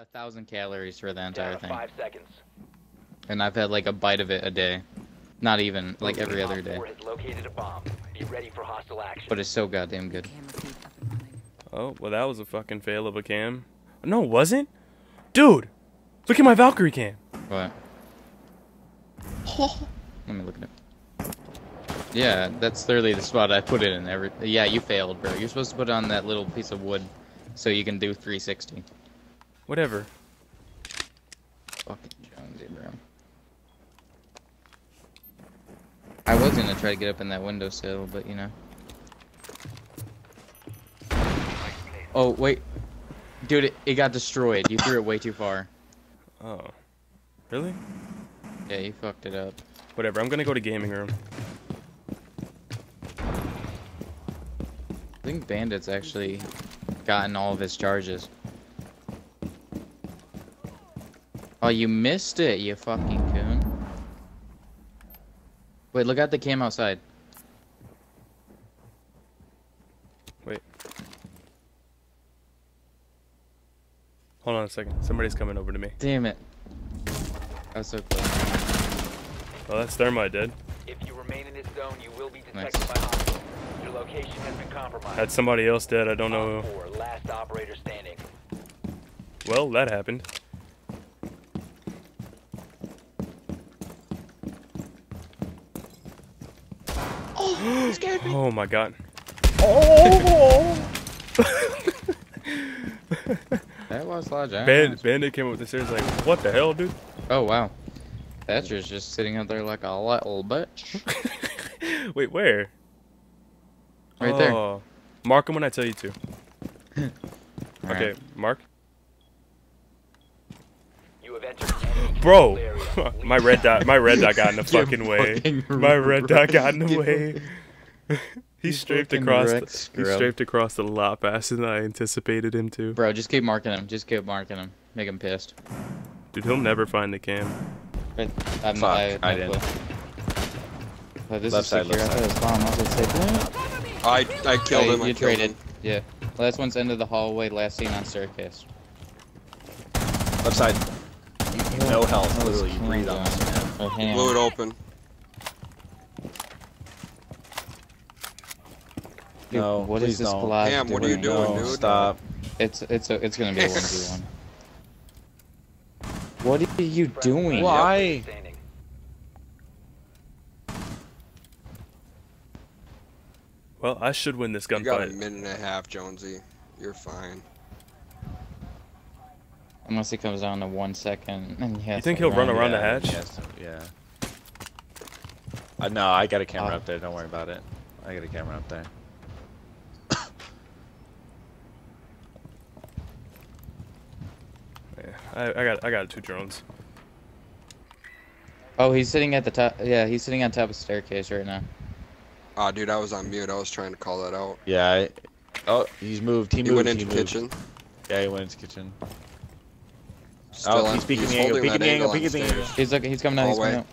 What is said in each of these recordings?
1,000 calories for the entire thing. 5 seconds. And I've had like a bite of it a day. Not even, like every other day. But it's so goddamn good. Oh, well that was a fucking fail of a cam. No, it wasn't. Dude, look at my Valkyrie cam. What? Oh. Let me look at it. Yeah, that's literally the spot I put it in. Yeah, you failed, bro. You're supposed to put it on that little piece of wood so you can do 360. Whatever. Fucking Jonesy, bro. I was gonna try to get up in that windowsill, but you know. Oh, wait. Dude, it got destroyed. You threw it way too far. Oh. Really? Yeah, you fucked it up. Whatever, I'm gonna go to gaming room. I think Bandit's actually gotten all of his charges. Oh, you missed it, you fucking coon. Wait, look at the cam outside. Wait. Hold on a second. Somebody's coming over to me. Damn it. That was so close. Oh, that's Thermite, dead. If you remain in this zone, you will be detected by hostiles. Your location has been compromised. That's somebody else dead. I don't know who. Last operator standing. Well, that happened. Oh my god. Oh! That was large. Bandit came up the stairs like, what the hell, dude? Oh wow. Thatcher's just sitting up there like a little bitch. Wait, where? Right there. Mark him when I tell you to. Okay, right. Mark. You have entered. Bro, my red dot got in the fucking way. My red dot got in the way. He strafed across. He strafed across a lot faster than I anticipated him to. Bro, just keep marking him. Just keep marking him. Make him pissed. Dude, he'll never find the cam. I didn't. Oh, this left side. Left side. I killed him. You traded. Yeah. Last one's end of the hallway. Last seen on staircase. Left side. No health, literally. You breathe on this man. Blew it open. Dude, no, what is this collage? Damn, what are you doing, dude? Stop. It's gonna be a 1v1. What are you doing? Why? Well, I should win this gunfight. You got a minute and a half, Jonesy. You're fine. Unless he comes down to 1 second. And he you think he'll run around the hatch? Yeah. No, I got a camera up there. Don't worry about it. I got a camera up there. I got 2 drones. Oh, he's sitting at the top. Yeah, he's sitting on top of the staircase right now. Ah, dude, I was on mute. I was trying to call that out. Yeah. Oh, he's moved. He went into the kitchen. Yeah, he went into the kitchen. Oh, he's peeking the angle. Peeking the angle. Peeking the angle. He's looking. He's coming down. He's coming down.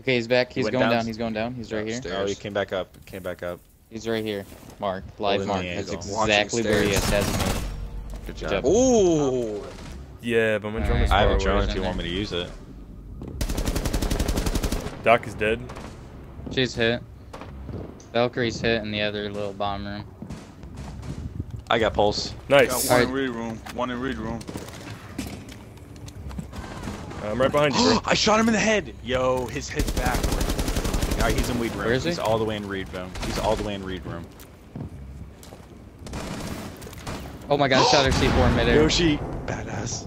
Okay, he's back. He's going down. He's going down. He's right here. Oh, he came back up. Came back up. He's right here. Mark. Live mark. That's exactly where he has me. Good job. Ooh. Yeah, but my drone is far away. I have a drone if you want me to use it. Doc is dead. She's hit. Valkyrie's hit in the other little bomb room. I got pulse. Nice. Got one in read room. One in read room. I'm right behind you. I shot him in the head. Yo, his head's backward. Alright, he's in weed room. Where is he? He's all the way in read room. He's all the way in read room. Oh my god, shot her C4 in midair. Yoshi. Badass.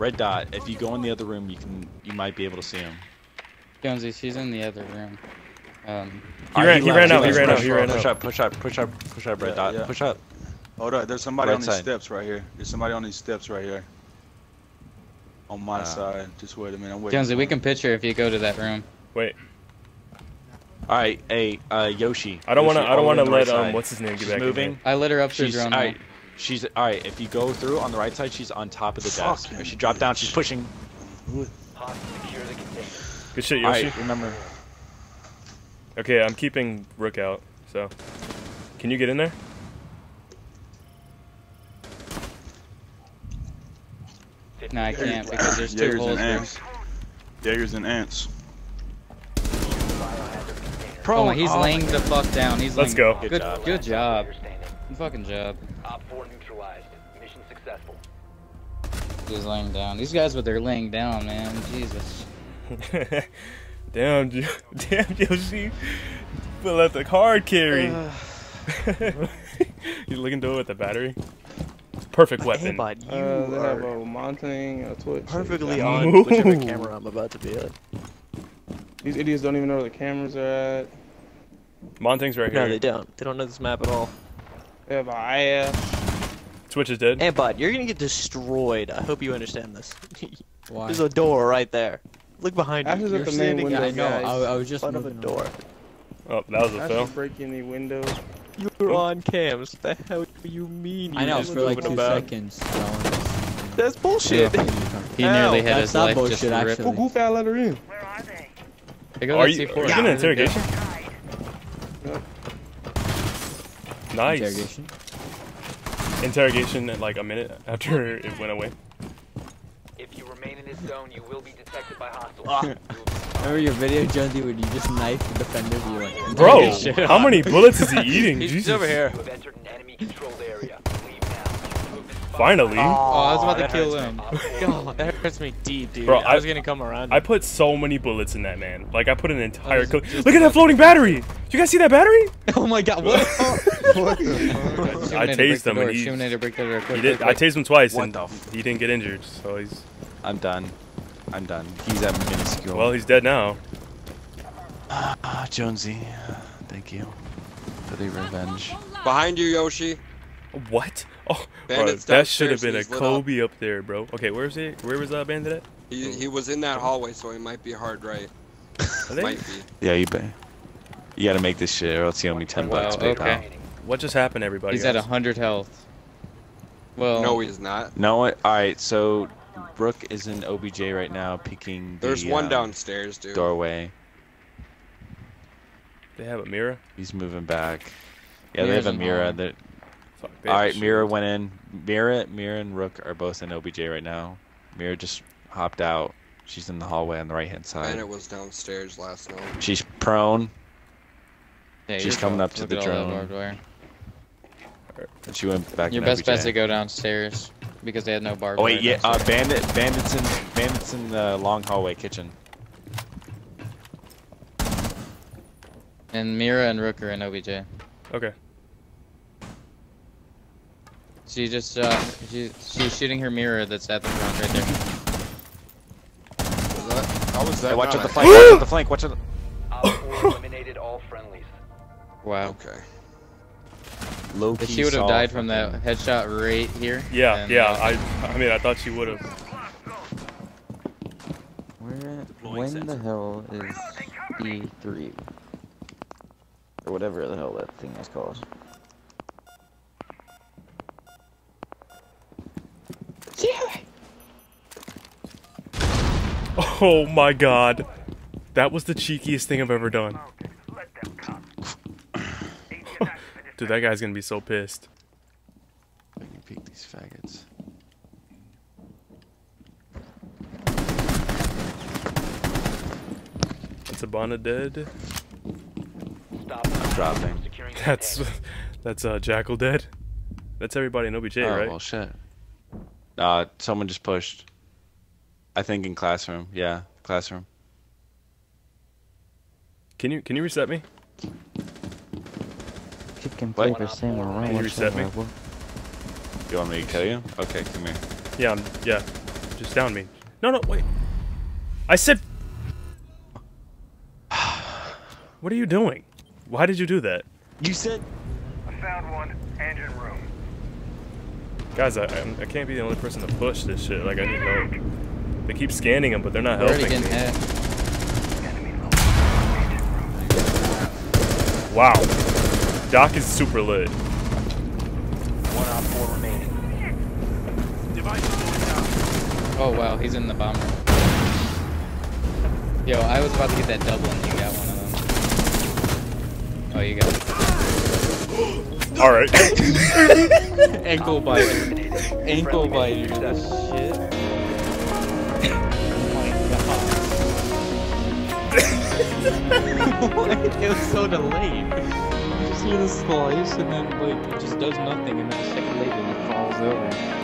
Red dot. If you go in the other room, you might be able to see him. Jonesy, she's in the other room. He ran out. Push up, red dot. Yeah. Push up. Hold up. There's somebody on these steps right here. There's somebody on these steps right here. On my side. Just wait a minute. I'm waiting. Jonesy, we can pitch her if you go to that room. Wait. All right. Hey, Yoshi. I don't wanna let what's his name get back in. I lit her up through drone. All right. She's alright. If you go through on the right side, she's on top of the desk. She dropped down. She's pushing. Good shit, Yoshi. Right, remember. Okay, I'm keeping Rook out. So, can you get in there? No, I can't because there's two holes there. Jaegers and ants. Pro, oh, he's laying the fuck down. He's let's go. Good job. Good fucking job. Op 4 neutralized. Mission successful. He's laying down. These guys, what they're laying down, man. Jesus. Damn, Yoshi. But let the card carry. He's looking to it with the battery. Perfect weapon. Hey, you are mounting a Twitch. Perfectly on whichever camera I'm about to be at. These idiots don't even know where the cameras are at. Monting's right here. No, they don't. They don't know this map at all. They have an IF. Twitch is dead. Ambot, you're gonna get destroyed. I hope you understand this. Why? There's a door right there. Look behind you. You're the main window, I know. I was just moving a door. Oh, that was a fail. Breaking the window. You were on cams. The hell do you mean? I know, for like 2 seconds. That's bullshit. He nearly had his life just ripped. Who goofed out let her in? Where are they? Are you in an interrogation? Yep. Nice. Interrogation at like a minute after it went away. If you remain in this zone, you will be detected by hostiles. Remember your video, Jonesy, when you just knifed the defender? Like, bro, how many bullets is he eating? He's Jesus. Over here. Finally. Oh, I was about to kill him. God, that hurts me deep, dude. Bro, I was gonna come around. I put so many bullets in that man. Like I put an entire. Look at that floating battery. You guys see that battery? Oh my God! What? What the fuck? I tased him and he did. I tased him twice and he didn't get injured, so he's. I'm done. I'm done. He's at minuscule. Well, he's dead now. Jonesy, thank you for the revenge. Behind you, Yoshi. What? Oh, bro, that should have been a Kobe up there, bro. Okay, where is he? Where was that Bandit at? He was in that hallway, so he might be hard right. Might be. Yeah, you gotta make this shit, or else you owe me $10 PayPal. Okay. What just happened, everybody? He's at 100 health. Well, no, he's not. No, all right. So, Rook is in OBJ right now, peeking. There's one downstairs, dude. Doorway. They have a Mira. He's moving back. Yeah, Mira's they have a Mira that. Alright, Mira went in. Mira and Rook are both in OBJ right now. Mira just hopped out. She's in the hallway on the right-hand side. And it was downstairs last night. She's prone. Yeah, she's coming up to the drone. And she went back. Your best bet's to go downstairs because they had no barbed wire. Oh wait, yeah, Bandit's in the long hallway kitchen. And Mira and Rook are in OBJ. Okay. She just, she's shooting her mirror that's at the front right there. How was that? Hey, watch out the flank, watch out the flank, watch out the... eliminated all friendlies. Wow. Okay. Low key she would have died from that headshot right here. Yeah, I mean, I thought she would have. When the hell is E3? Or whatever the hell that thing is called. Oh my God, that was the cheekiest thing I've ever done. Dude, that guy's gonna be so pissed. I can peek these faggots. Sabana dead. I'm dropping. That's Jackal dead. That's everybody in OBJ, right? Oh well, shit. Someone just pushed. I think in classroom, yeah, classroom. Can you reset me? Can you reset me? You want me to kill you? Okay, come here. Yeah, just down me. No, wait. I said. What are you doing? Why did you do that? You said. I found one. Engine room. Guys, I can't be the only person to push this shit. Like I need help. They keep scanning them, but they're not helping me. Wow. Doc is super lit. 1 out 4 remaining. Device going down. Oh wow, he's in the bomber. Yo, I was about to get that double and you got one of them. Oh, you got it. Alright. Ankle biter. Ankle biter. That shit. It was so delayed. You just hear the slice and then like it just does nothing and then a second later it falls over.